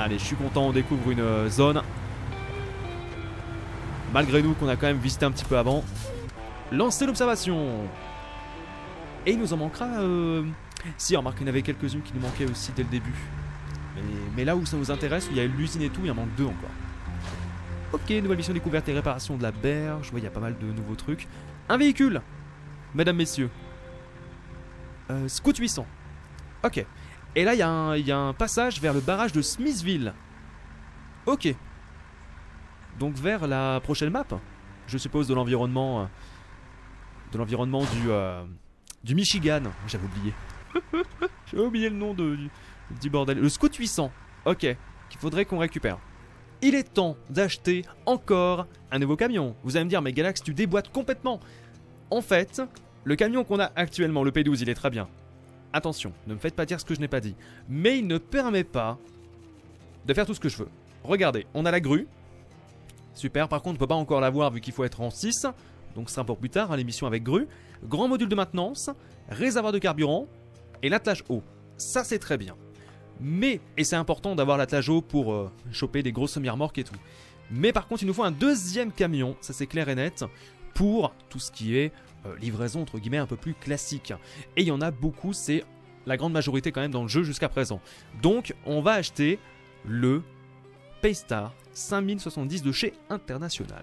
Allez, je suis content, on découvre une zone. Malgré nous, qu'on a quand même visité un petit peu avant. Lancez l'observation. Et il nous en manquera... Si, remarque, il y en avait quelques-unes qui nous manquaient aussi dès le début. Mais là où ça nous intéresse, où il y a l'usine et tout, il en manque deux encore. Ok, nouvelle mission découverte et réparation de la berge. Je vois, il y a pas mal de nouveaux trucs. Un véhicule, mesdames, messieurs. Scout 800. Ok. Et là, il y a un passage vers le barrage de Smithville. Ok. Donc vers la prochaine map, je suppose, de l'environnement... du Michigan. J'avais oublié. J'avais oublié le nom du petit bordel. Le Scout 800. Ok. Qu'il faudrait qu'on récupère. il est temps d'acheter encore un nouveau camion. Vous allez me dire, mais Galax, tu déboîtes complètement. En fait, le camion qu'on a actuellement, le P12, il est très bien. Attention, ne me faites pas dire ce que je n'ai pas dit. Mais il ne permet pas de faire tout ce que je veux. Regardez, on a la grue. Super, par contre, on ne peut pas encore l'avoir vu qu'il faut être en 6. Donc ce sera pour plus tard, hein, l'émission avec grue. Grand module de maintenance, réservoir de carburant et l'attelage haut. Ça, c'est très bien. Mais, et c'est important d'avoir l'attelage haut pour choper des grosses semi-remorques et tout. Mais par contre, il nous faut un deuxième camion, ça c'est clair et net, pour tout ce qui est livraison entre guillemets un peu plus classique. Et il y en a beaucoup, c'est la grande majorité quand même dans le jeu jusqu'à présent. Donc, on va acheter le Paystar 5070 de chez International,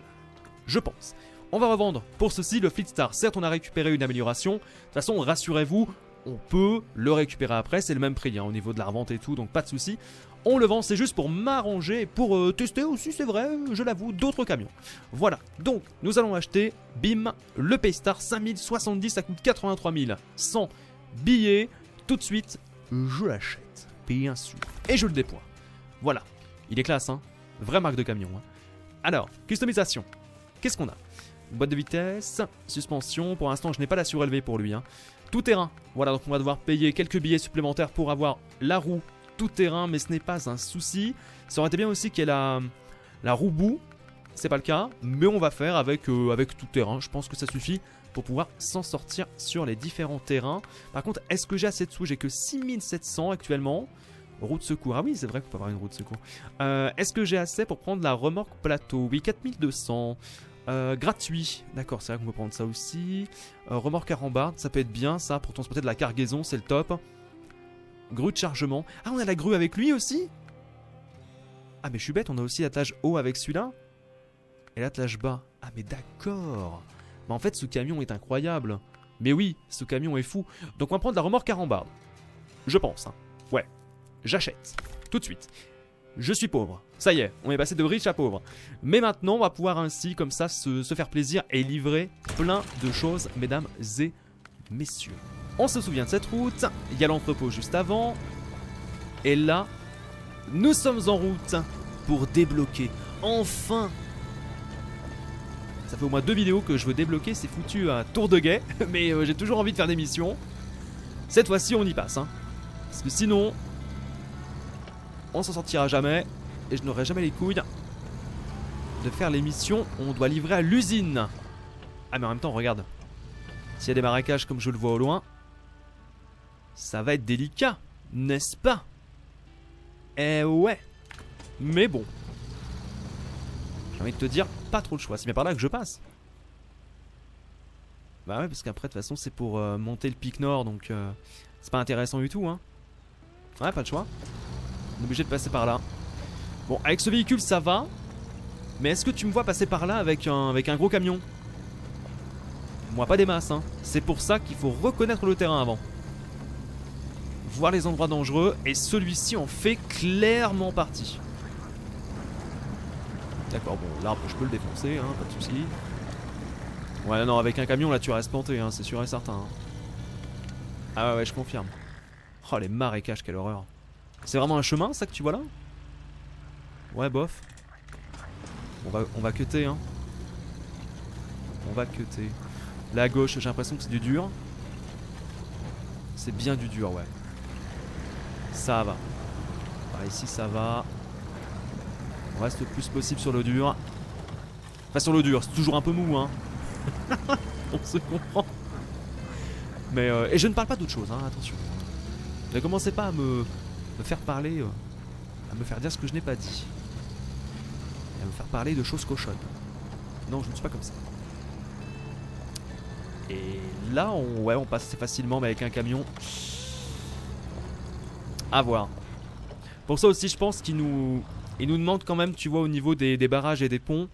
je pense. On va revendre pour ceci le Fleetstar. Certes, on a récupéré une amélioration. De toute façon, rassurez-vous, on peut le récupérer après, c'est le même prix hein, au niveau de la revente et tout, donc pas de souci. On le vend, c'est juste pour m'arranger, pour tester aussi, c'est vrai, je l'avoue, d'autres camions. Voilà, donc nous allons acheter, bim, le Paystar 5070, ça coûte 83 100 billets. Tout de suite, je l'achète, bien sûr, et je le déploie. Voilà, il est classe, hein, vraie marque de camion. Hein. Alors, customisation, qu'est-ce qu'on a? Boîte de vitesse, suspension, pour l'instant je n'ai pas la surélevée pour lui, hein. Tout terrain, voilà, donc on va devoir payer quelques billets supplémentaires pour avoir la roue tout terrain, mais ce n'est pas un souci. Ça aurait été bien aussi qu'il y ait la roue boue, c'est pas le cas, mais on va faire avec tout terrain, je pense que ça suffit pour pouvoir s'en sortir sur les différents terrains. Par contre, est-ce que j'ai assez de sous? J'ai que 6700 actuellement. Roue de secours, ah oui c'est vrai qu'on peut avoir une roue de secours. Est-ce que j'ai assez pour prendre la remorque plateau? Oui, 4200. Gratuit, d'accord, c'est vrai qu'on peut prendre ça aussi. Remorque à rambarde, ça peut être bien ça, pour transporter de la cargaison, c'est le top. Grue de chargement. Ah, on a la grue avec lui aussi? Ah, mais je suis bête, on a aussi l'attelage haut avec celui-là. Et l'attelage bas. Ah, mais d'accord. Mais en fait, ce camion est incroyable. Mais oui, ce camion est fou. Donc on va prendre la remorque à rambarde. Je pense, hein. Ouais, j'achète. Tout de suite. Je suis pauvre. Ça y est, on est passé de riche à pauvre. Mais maintenant, on va pouvoir ainsi, comme ça, se faire plaisir et livrer plein de choses, mesdames et messieurs. On se souvient de cette route. Il y a l'entrepôt juste avant. Et là, nous sommes en route pour débloquer. Enfin! Ça fait au moins 2 vidéos que je veux débloquer. C'est foutu à tour de guet. Mais j'ai toujours envie de faire des missions. Cette fois-ci, on y passe. Hein. Parce que sinon... on s'en sortira jamais et je n'aurai jamais les couilles de faire les missions où on doit livrer à l'usine. Ah mais en même temps regarde, s'il y a des marécages comme je le vois au loin, ça va être délicat, n'est-ce pas? Eh ouais. Mais bon, j'ai envie de te dire, pas trop de choix, c'est bien par là que je passe. Bah ouais, parce qu'après de toute façon c'est pour monter le pic nord, donc c'est pas intéressant du tout hein. Ouais, pas de choix. On est obligé de passer par là. Bon, avec ce véhicule ça va. Mais est-ce que tu me vois passer par là avec un gros camion? Moi pas des masses hein. C'est pour ça qu'il faut reconnaître le terrain avant, voir les endroits dangereux. Et celui-ci en fait clairement partie. D'accord, bon l'arbre je peux le défoncer hein, pas de soucis. Ouais non, avec un camion là tu restes planté hein, c'est sûr et certain hein. Ah ouais, je confirme. Oh les marécages, quelle horreur. C'est vraiment un chemin ça que tu vois là? Ouais bof. On va cutter hein. On va cutter. La gauche j'ai l'impression que c'est du dur. C'est bien du dur ouais. Ça va. Bah, ici ça va. On reste le plus possible sur le dur. Enfin sur le dur, c'est toujours un peu mou hein. On se comprend. Mais et je ne parle pas d'autre chose hein, attention. Ne commencez pas à me faire parler, à me faire dire ce que je n'ai pas dit. Et à me faire parler de choses cochonnes. Non, je ne suis pas comme ça. Et là, ouais, on passe assez facilement, mais avec un camion. À voir. Pour ça aussi, je pense qu'il nous demande quand même, tu vois, au niveau des barrages et des ponts,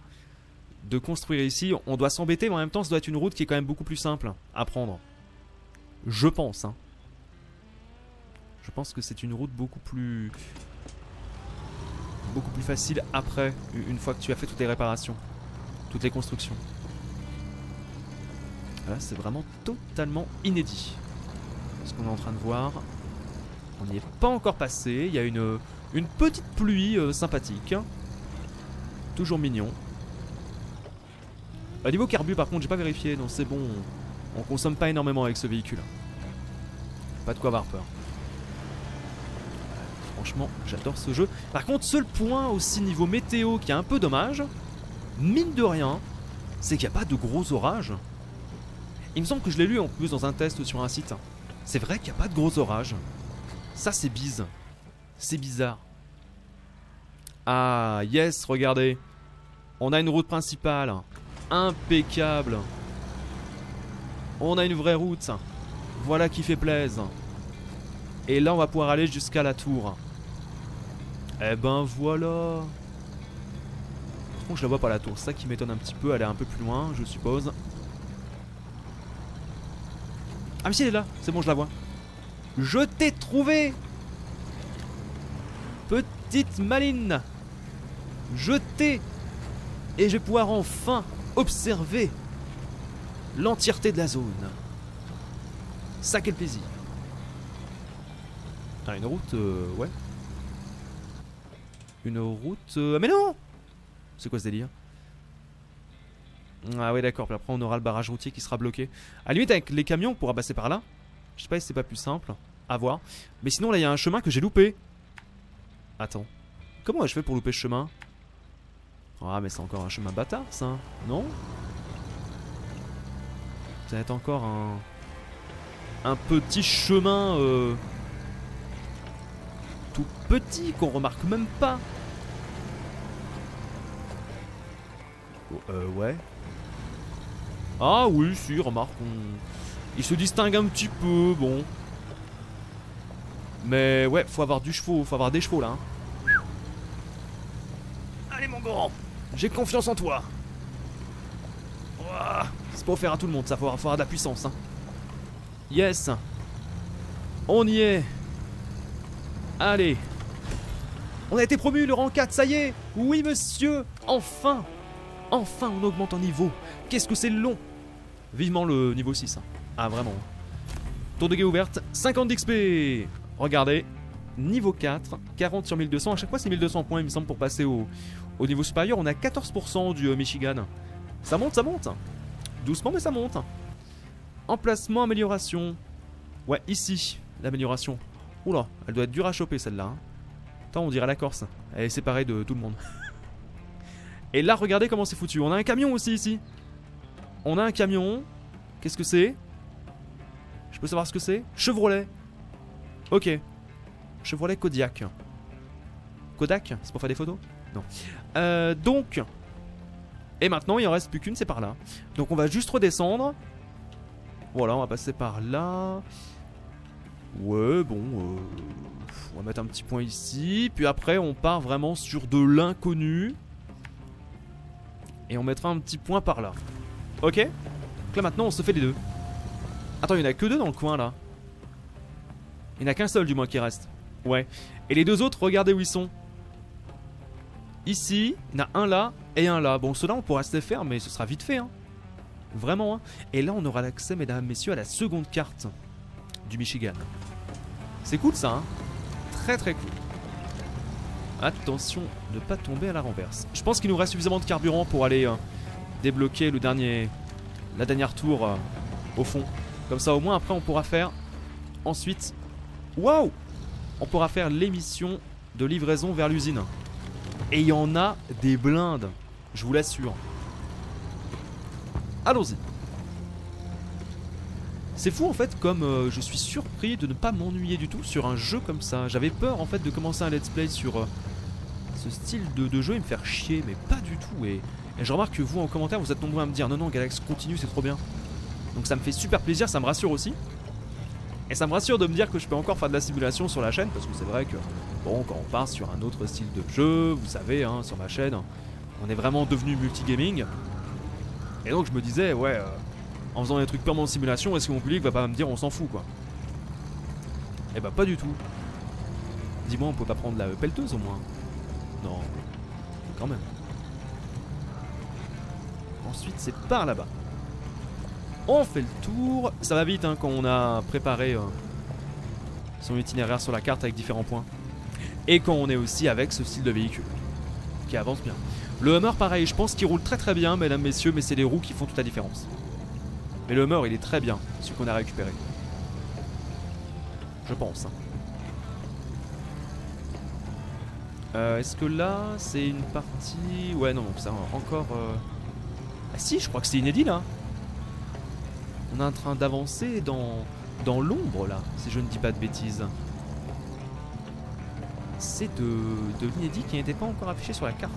de construire ici. On doit s'embêter, mais en même temps, ça doit être une route qui est quand même beaucoup plus simple à prendre. Je pense, hein. Je pense que c'est une route beaucoup plus facile après, une fois que tu as fait toutes les réparations, toutes les constructions. Là c'est vraiment totalement inédit ce qu'on est en train de voir. On n'y est pas encore passé, il y a une petite pluie sympathique. Toujours mignon. Au niveau carbu par contre j'ai pas vérifié, donc c'est bon, on consomme pas énormément avec ce véhicule. Pas de quoi avoir peur. Franchement j'adore ce jeu. Par contre seul point aussi niveau météo qui est un peu dommage, mine de rien, c'est qu'il n'y a pas de gros orages. Il me semble que je l'ai lu en plus dans un test sur un site. C'est vrai qu'il n'y a pas de gros orages. Ça c'est bise. C'est bizarre. Ah yes, regardez. On a une route principale. Impeccable. On a une vraie route. Voilà qui fait plaisir. Et là on va pouvoir aller jusqu'à la tour. Eh ben voilà. Par contre je la vois pas la tour, c'est ça qui m'étonne un petit peu, elle est un peu plus loin je suppose. Ah mais si elle est là, c'est bon je la vois. Je t'ai trouvé, petite maline. Je t'ai. Et je vais pouvoir enfin observer l'entièreté de la zone. Ça quel plaisir. Ah une route, ouais. Une route, mais non. C'est quoi ce délire? Ah ouais d'accord, puis après on aura le barrage routier qui sera bloqué. À la limite avec les camions on pourra passer par là. Je sais pas si c'est pas plus simple, à voir. Mais sinon là il y a un chemin que j'ai loupé. Attends, comment ai-je fait pour louper ce chemin? Ah mais c'est encore un chemin bâtard ça, non? Ça va être encore un petit chemin tout petit qu'on remarque même pas. Ouais. Ah oui, si, remarque, il se distingue un petit peu, bon. Mais ouais, faut avoir du chevaux, faut avoir des chevaux là. Hein. Allez mon grand, j'ai confiance en toi. Ouah, c'est pas offert à tout le monde, ça faut avoir de la puissance. Hein. Yes, on y est. Allez, on a été promu le rang 4, ça y est. Oui monsieur, enfin. Enfin on augmente en niveau. Qu'est-ce que c'est long. Vivement le niveau 6. Hein. Ah vraiment. Tour de guet ouverte, 50 d'XP. Regardez, niveau 4, 40 sur 1200. À chaque fois c'est 1200 points il me semble pour passer au niveau supérieur. On a 14% du Michigan. Ça monte, ça monte. Doucement mais ça monte. Emplacement, amélioration. Ouais ici, l'amélioration. Oula, elle doit être dure à choper celle-là. Hein. Attends on dirait la Corse. Elle est séparée de tout le monde. Et là, regardez comment c'est foutu. On a un camion aussi ici. On a un camion. Qu'est-ce que c'est? Je peux savoir ce que c'est? Chevrolet. Ok. Chevrolet Kodiak. Kodak? C'est pour faire des photos? Non. Donc. Et maintenant, il en reste plus qu'une, c'est par là. Donc on va juste redescendre. Voilà, on va passer par là. Ouais, bon. On va mettre un petit point ici. Puis après, on part vraiment sur de l'inconnu. Et on mettra un petit point par là. Ok. Donc là maintenant on se fait les deux. Attends, il n'y en a que deux dans le coin là. Il n'y en a qu'un seul du moins qui reste. Ouais. Et les deux autres, regardez où ils sont. Ici, il y en a un là et un là. Bon, ceux-là on pourra se les faire mais ce sera vite fait. Hein. Vraiment. Hein. Et là on aura l'accès, mesdames, messieurs, à la seconde carte du Michigan. C'est cool ça. Hein. Très très cool. Attention de ne pas tomber à la renverse. Je pense qu'il nous reste suffisamment de carburant pour aller débloquer la dernière tour au fond. Comme ça au moins après on pourra faire ensuite... Waouh! On pourra faire l'émission de livraison vers l'usine. Et il y en a des blindes, je vous l'assure. Allons-y. C'est fou en fait comme je suis surpris de ne pas m'ennuyer du tout sur un jeu comme ça. J'avais peur en fait de commencer un let's play sur... ce style de jeu et me faire chier, mais pas du tout. Et je remarque que vous en commentaire vous êtes nombreux à me dire non non Galax continue c'est trop bien. Donc ça me fait super plaisir, ça me rassure aussi. Et ça me rassure de me dire que je peux encore faire de la simulation sur la chaîne. Parce que c'est vrai que bon quand on part sur un autre style de jeu, vous savez hein, sur ma chaîne on est vraiment devenu multigaming. Et donc je me disais ouais en faisant des trucs purement de simulation, est-ce que mon public va pas me dire on s'en fout quoi? Et bah pas du tout. Dis-moi on peut pas prendre la pelleteuse au moins? Non, quand même. Ensuite, c'est par là-bas. On fait le tour. Ça va vite hein, quand on a préparé son itinéraire sur la carte avec différents points. Et quand on est aussi avec ce style de véhicule qui avance bien. Le Hummer, pareil, je pense qu'il roule très très bien, mesdames, messieurs, mais c'est les roues qui font toute la différence. Mais le Hummer, il est très bien, celui qu'on a récupéré. Je pense. Est-ce que là, c'est une partie... Ouais, non, ça encore... Ah si, je crois que c'est inédit, là. On est en train d'avancer dans l'ombre, là, si je ne dis pas de bêtises. C'est de l'inédit qui n'était pas encore affiché sur la carte.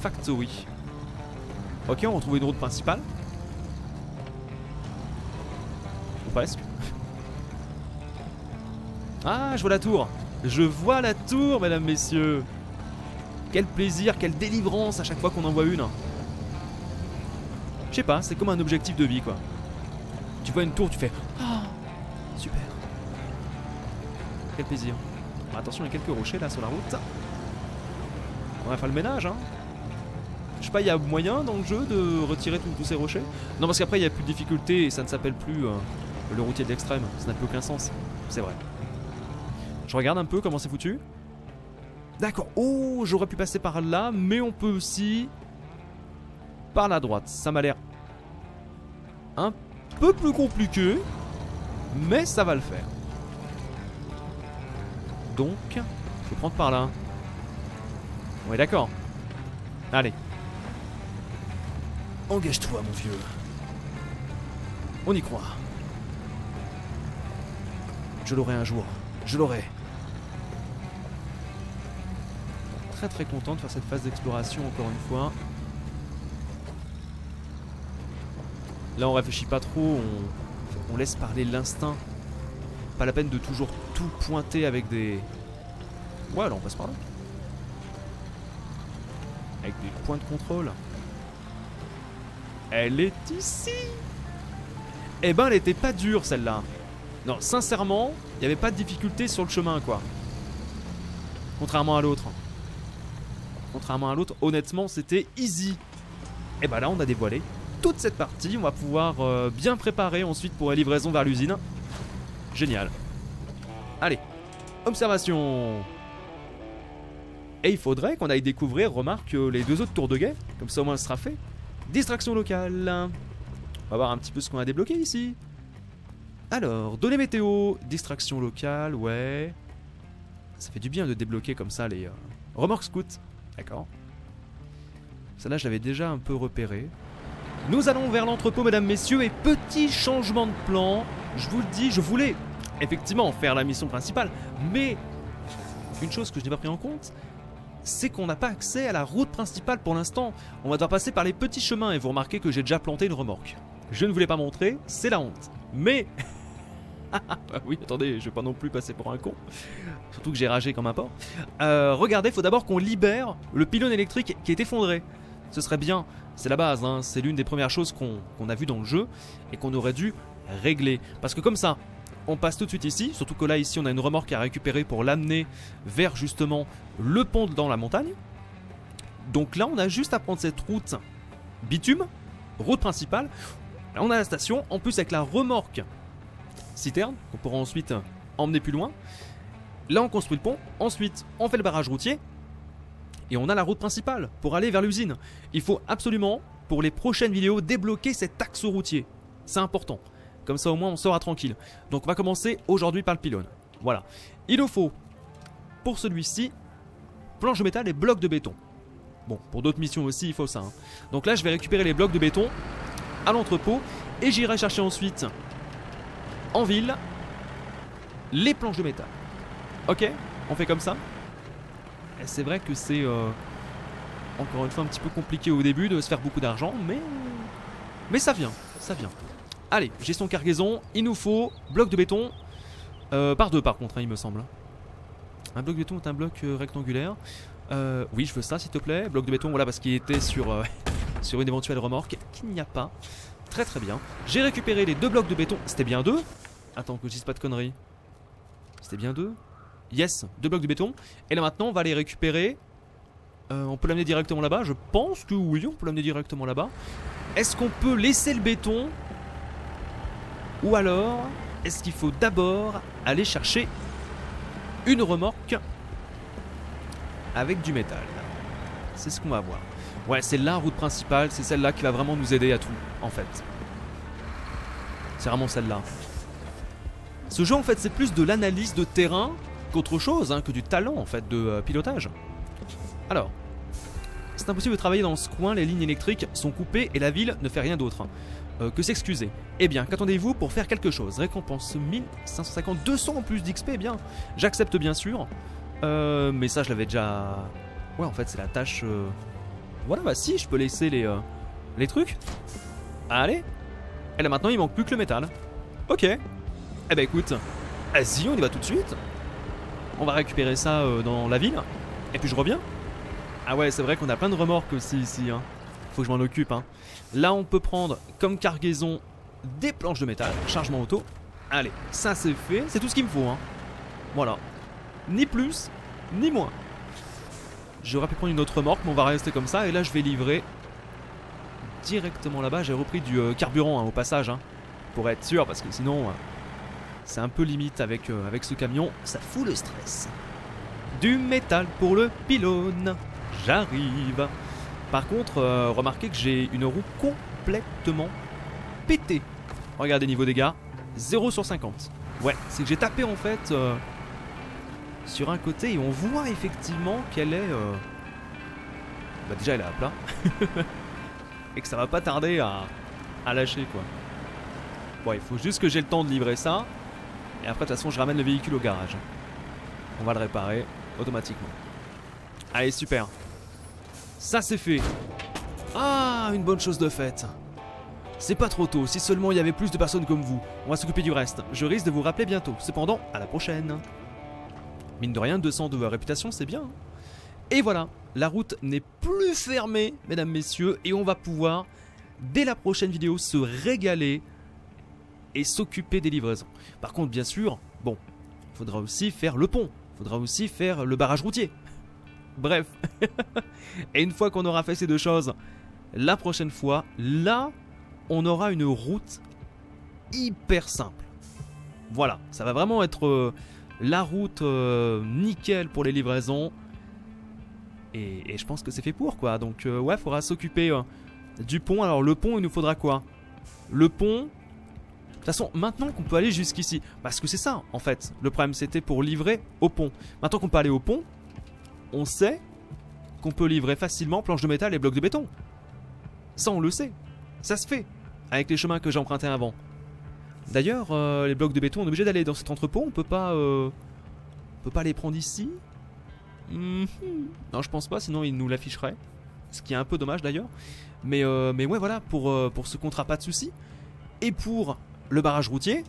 Factory. Ok, on retrouve une route principale. Ou presque. Ah, je vois la tour. Je vois la tour, mesdames, messieurs. Quel plaisir, quelle délivrance à chaque fois qu'on en voit une. Je sais pas, c'est comme un objectif de vie, quoi. Tu vois une tour, tu fais... Ah, super. Quel plaisir. Attention, il y a quelques rochers, là, sur la route. On va faire le ménage, hein. Je sais pas, il y a moyen dans le jeu de retirer tous ces rochers? Non, parce qu'après, il n'y a plus de difficulté et ça ne s'appelle plus le routier de l'extrême. Ça n'a plus aucun sens. C'est vrai. Je regarde un peu comment c'est foutu. D'accord. Oh, j'aurais pu passer par là, mais on peut aussi par la droite. Ça m'a l'air un peu plus compliqué, mais ça va le faire. Donc, je vais prendre par là. On est d'accord. Allez. Engage-toi, mon vieux. On y croit. Je l'aurai un jour. Je l'aurai. Très très content de faire cette phase d'exploration encore une fois. Là on réfléchit pas trop, on laisse parler l'instinct. Pas la peine de toujours tout pointer avec des... Ouais, là on passe par là. Avec des points de contrôle. Elle est ici. Eh ben elle était pas dure celle-là. Non, sincèrement, il n'y avait pas de difficulté sur le chemin, quoi. Contrairement à l'autre. Contrairement à l'autre, honnêtement, c'était easy. Et bah là, on a dévoilé toute cette partie. On va pouvoir bien préparer ensuite pour la livraison vers l'usine. Génial. Allez, observation. Et il faudrait qu'on aille découvrir, remarque, les deux autres tours de guet. Comme ça, au moins, ce sera fait. Distraction locale. On va voir un petit peu ce qu'on a débloqué ici. Alors, données météo, distraction locale, ouais. Ça fait du bien de débloquer comme ça les remorques scouts. D'accord. Celle-là, je l'avais déjà un peu repérée. Nous allons vers l'entrepôt, mesdames, messieurs, et petit changement de plan. Je vous le dis, je voulais effectivement faire la mission principale, mais une chose que je n'ai pas pris en compte, c'est qu'on n'a pas accès à la route principale pour l'instant. On va devoir passer par les petits chemins, et vous remarquez que j'ai déjà planté une remorque. Je ne voulais pas montrer, c'est la honte. Mais... bah oui, attendez, je vais pas non plus passer pour un con. Surtout que j'ai ragé comme un porc. Regardez, faut d'abord qu'on libère le pylône électrique qui est effondré. Ce serait bien, c'est la base, hein, c'est l'une des premières choses qu'on a vu dans le jeu et qu'on aurait dû régler. Parce que comme ça, on passe tout de suite ici, surtout que là, ici, on a une remorque à récupérer pour l'amener vers justement le pont dans la montagne. Donc là, on a juste à prendre cette route bitume, route principale. Là, on a la station, en plus avec la remorque citerne, qu'on pourra ensuite emmener plus loin. Là, on construit le pont, ensuite, on fait le barrage routier, et on a la route principale pour aller vers l'usine. Il faut absolument, pour les prochaines vidéos, débloquer cet axe routier. C'est important. Comme ça, au moins, on sera tranquille. Donc, on va commencer aujourd'hui par le pylône. Voilà. Il nous faut, pour celui-ci, planche de métal et blocs de béton. Bon, pour d'autres missions aussi, il faut ça, hein. Donc là, je vais récupérer les blocs de béton à l'entrepôt et j'irai chercher ensuite en ville les planches de métal. Ok, on fait comme ça. C'est vrai que c'est encore une fois un petit peu compliqué au début de se faire beaucoup d'argent, mais ça vient, ça vient. Allez, gestion cargaison, il nous faut bloc de béton par deux par contre, hein, il me semble. Un bloc de béton est un bloc rectangulaire. Oui, je veux ça s'il te plaît, bloc de béton, voilà, parce qu'il était sur une éventuelle remorque qu'il n'y a pas. Très très bien. J'ai récupéré les deux blocs de béton. C'était bien deux? Attends que je dise pas de conneries. C'était bien deux? Yes, deux blocs de béton. Et là maintenant on va les récupérer. On peut l'amener directement là-bas? Je pense que oui, on peut l'amener directement là-bas. Est-ce qu'on peut laisser le béton? Ou alors, est-ce qu'il faut d'abord aller chercher une remorque avec du métal? C'est ce qu'on va voir. Ouais, c'est la route principale, c'est celle-là qui va vraiment nous aider à tout, en fait. C'est vraiment celle-là. Ce jeu, en fait, c'est plus de l'analyse de terrain qu'autre chose, hein, que du talent, en fait, de pilotage. Alors, c'est impossible de travailler dans ce coin, les lignes électriques sont coupées et la ville ne fait rien d'autre. Que s'excuser. Eh bien, qu'attendez-vous pour faire quelque chose? Récompense 1550, 200 en plus d'XP, eh bien, j'accepte bien sûr. Mais ça, je l'avais déjà... Ouais, en fait, c'est la tâche... Voilà, bah si, je peux laisser les trucs. Allez. Et là, maintenant, il manque plus que le métal. Ok. Eh ben, écoute, vas-y, on y va tout de suite. On va récupérer ça dans la ville. Et puis, je reviens. Ah ouais, c'est vrai qu'on a plein de remorques aussi, ici, hein. Faut que je m'en occupe, hein. Là, on peut prendre comme cargaison des planches de métal. Chargement auto. Allez, ça, c'est fait. C'est tout ce qu'il me faut, hein. Voilà. Ni plus, ni moins. J'aurais pu prendre une autre remorque, mais on va rester comme ça. Et là, je vais livrer directement là-bas. J'ai repris du carburant, hein, au passage, hein, pour être sûr, parce que sinon, c'est un peu limite avec, avec ce camion. Ça fout le stress. Du métal pour le pylône. J'arrive. Par contre, remarquez que j'ai une roue complètement pétée. Regardez niveau dégâts, 0 sur 50. Ouais, c'est que j'ai tapé, en fait... sur un côté, et on voit effectivement qu'elle est... Bah déjà, elle est à plat. Et que ça va pas tarder à lâcher, quoi. Bon, il faut juste que j'ai le temps de livrer ça. Et après, de toute façon, je ramène le véhicule au garage. On va le réparer automatiquement. Allez, super. Ça, c'est fait. Ah, une bonne chose de faite. C'est pas trop tôt, si seulement il y avait plus de personnes comme vous. On va s'occuper du reste. Je risque de vous rappeler bientôt. Cependant, à la prochaine. Mine de rien, 200 de réputation, c'est bien. Et voilà, la route n'est plus fermée, mesdames, messieurs, et on va pouvoir, dès la prochaine vidéo, se régaler et s'occuper des livraisons. Par contre, bien sûr, bon, il faudra aussi faire le pont, il faudra aussi faire le barrage routier. Bref. Et une fois qu'on aura fait ces deux choses, la prochaine fois, là, on aura une route hyper simple. Voilà, ça va vraiment être... la route nickel pour les livraisons, et je pense que c'est fait pour, quoi. Donc ouais, faudra s'occuper du pont. Alors le pont, il nous faudra quoi? Le pont, de toute façon, maintenant qu'on peut aller jusqu'ici, parce que c'est ça en fait le problème, c'était pour livrer au pont. Maintenant qu'on peut aller au pont, on sait qu'on peut livrer facilement planches de métal et blocs de béton. Ça, on le sait, ça se fait avec les chemins que j'ai empruntés avant. D'ailleurs, les blocs de béton, on est obligé d'aller dans cet entrepôt, on peut pas les prendre ici. Non, je pense pas, sinon ils nous l'afficheraient. Ce qui est un peu dommage d'ailleurs. Mais ouais, voilà, pour ce contrat, pas de soucis. Et pour le barrage routier,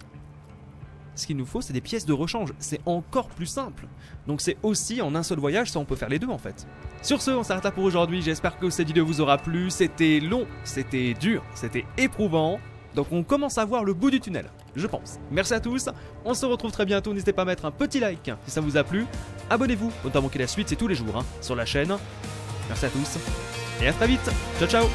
ce qu'il nous faut, c'est des pièces de rechange. C'est encore plus simple. Donc c'est aussi en un seul voyage, ça on peut faire les deux en fait. Sur ce, on s'arrête là pour aujourd'hui. J'espère que cette vidéo vous aura plu. C'était long, c'était dur, c'était éprouvant. Donc on commence à voir le bout du tunnel, je pense. Merci à tous, on se retrouve très bientôt, n'hésitez pas à mettre un petit like si ça vous a plu. Abonnez-vous pour ne pas manquer la suite, c'est tous les jours, hein, sur la chaîne. Merci à tous, et à très vite, ciao ciao.